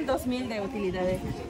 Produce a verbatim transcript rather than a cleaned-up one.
al dos mil de utilidades.